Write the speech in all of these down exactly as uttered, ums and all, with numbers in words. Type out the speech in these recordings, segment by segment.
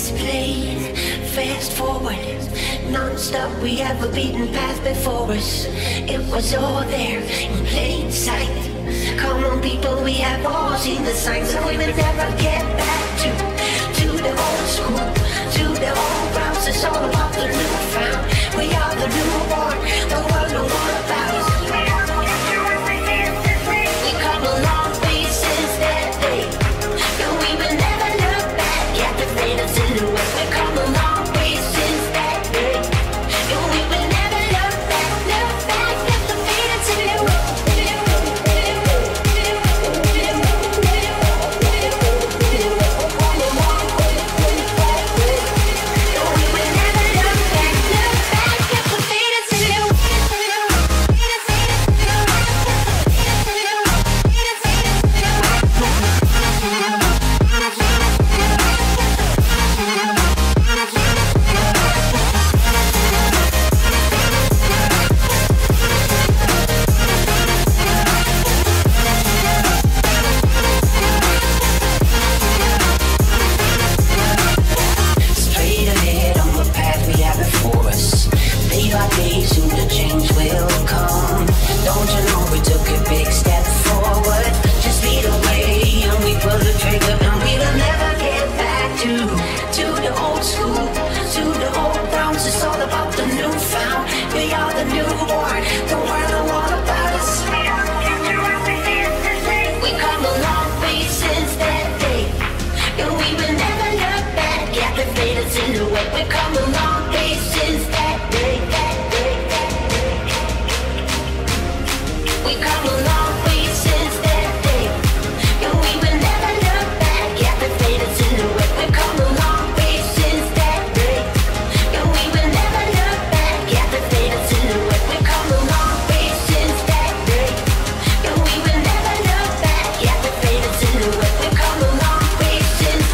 is plain. Fast forward, non-stop, we have a beaten path before us. It was all there in plain sight. Come on people, we have all seen the signs, and we will never get back to to the old school, to the old routes. It's all about the new found. We are the newborn, the world no one about. We come a long way since that day, and we will never look back at the fate of silhouettes. We come a long way since that day, and we will never look back, look back at the fate of silhouettes. We've come a long way since that day, that day, that day. We come a long way since that day, and we will never look back at the fate of silhouette. We've come a long way since that day, and we will never look back at the fate of silhouette. We've come a long way since that day, and we will never look back at the fate of silhouette. We've come a long way since that day.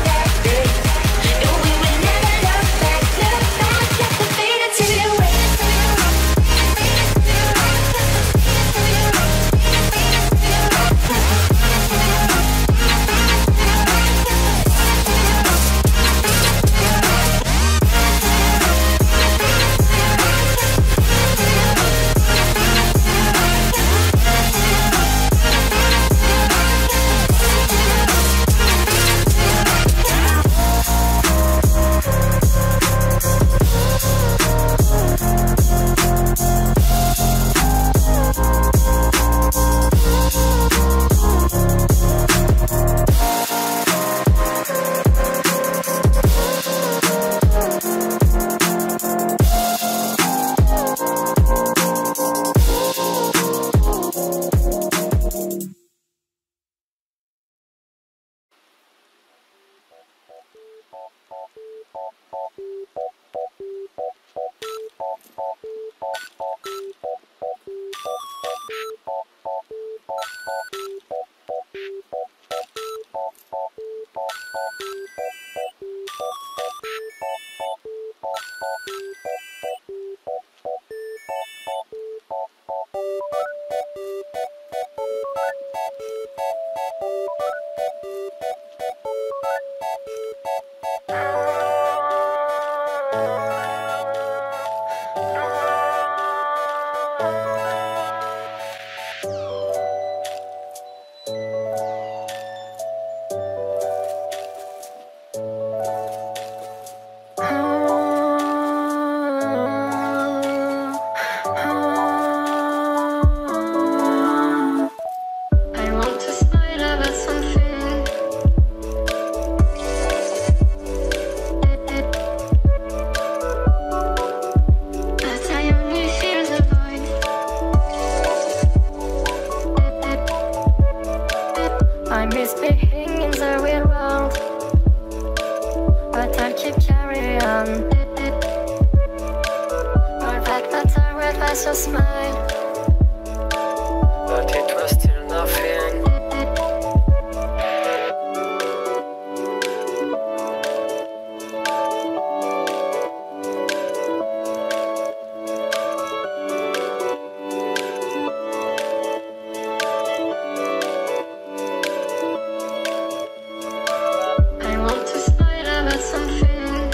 Something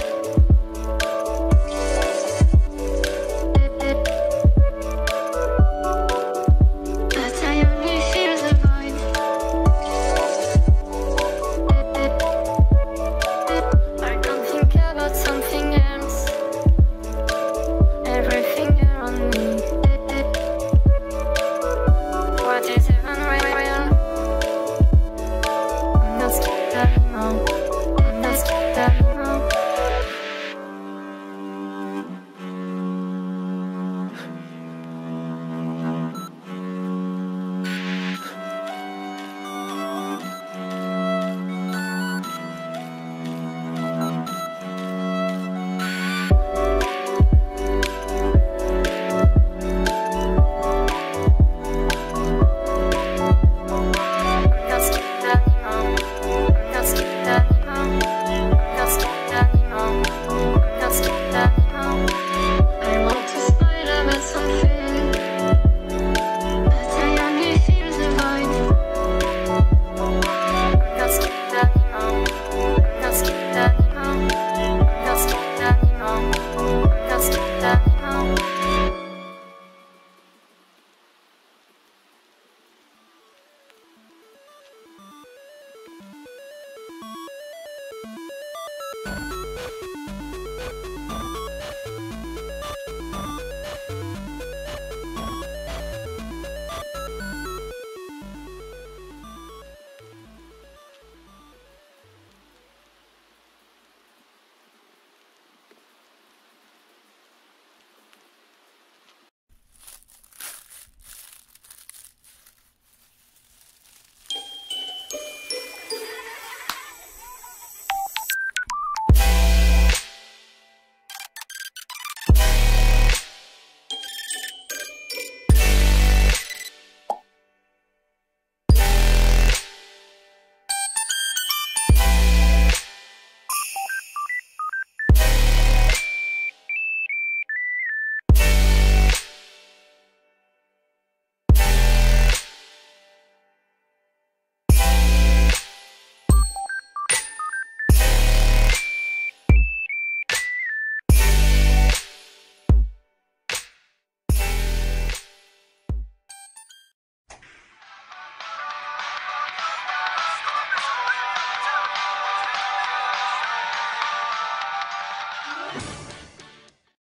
you